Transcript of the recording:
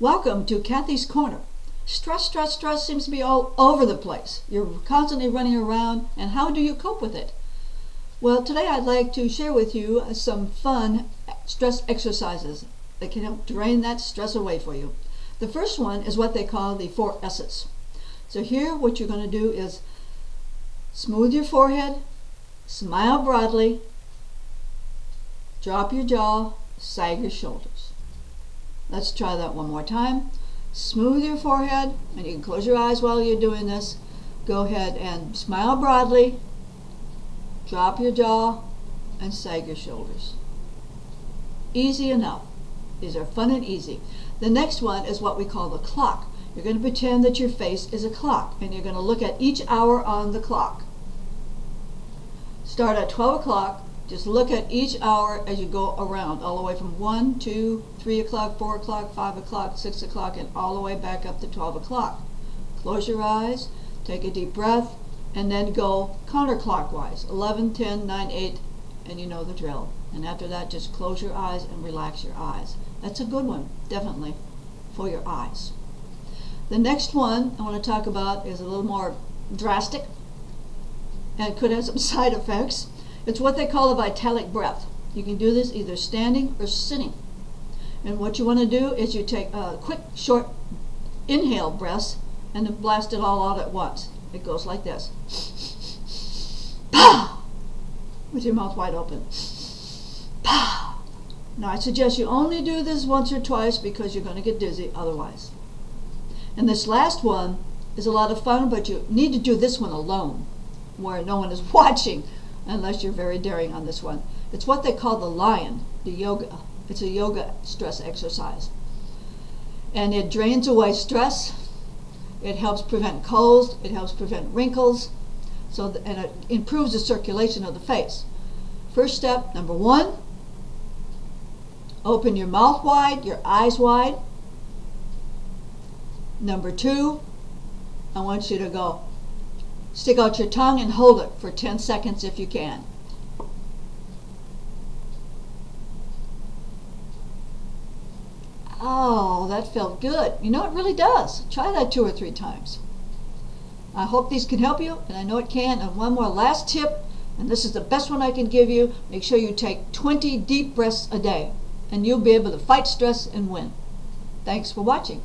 Welcome to Kathy's Corner. Stress seems to be all over the place. You're constantly running around, and how do you cope with it? Well, today I'd like to share with you some fun stress exercises that can help drain that stress away for you. The first one is what they call the 4 S's. So here what you're going to do is smooth your forehead, smile broadly, drop your jaw, sag your shoulders. Let's try that one more time. Smooth your forehead, and you can close your eyes while you're doing this. Go ahead and smile broadly, drop your jaw, and sag your shoulders. Easy enough. These are fun and easy. The next one is what we call the clock. You're going to pretend that your face is a clock, and you're going to look at each hour on the clock. Start at 12 o'clock. Just look at each hour as you go around, all the way from 1, 2, 3 o'clock, 4 o'clock, 5 o'clock, 6 o'clock, and all the way back up to 12 o'clock. Close your eyes, take a deep breath, and then go counterclockwise, 11, 10, 9, 8, and you know the drill. And after that, just close your eyes and relax your eyes. That's a good one, definitely, for your eyes. The next one I want to talk about is a little more drastic and could have some side effects. It's what they call a vitalic breath. You can do this either standing or sitting. And what you want to do is you take a quick, short inhale breath and then blast it all out at once. It goes like this. Pow! With your mouth wide open. Pow! Now I suggest you only do this once or twice because you're going to get dizzy otherwise. And this last one is a lot of fun, but you need to do this one alone where no one is watching, unless you're very daring on this one. It's what they call the lion, the yoga. It's a yoga stress exercise. And it drains away stress. It helps prevent colds. It helps prevent wrinkles. And it improves the circulation of the face. First step, number one, open your mouth wide, your eyes wide. Number two, I want you to go stick out your tongue and hold it for 10 seconds if you can. Oh, that felt good. You know, it really does. Try that 2 or 3 times. I hope these can help you, and I know it can. And one more last tip, and this is the best one I can give you. Make sure you take 20 deep breaths a day, and you'll be able to fight stress and win. Thanks for watching.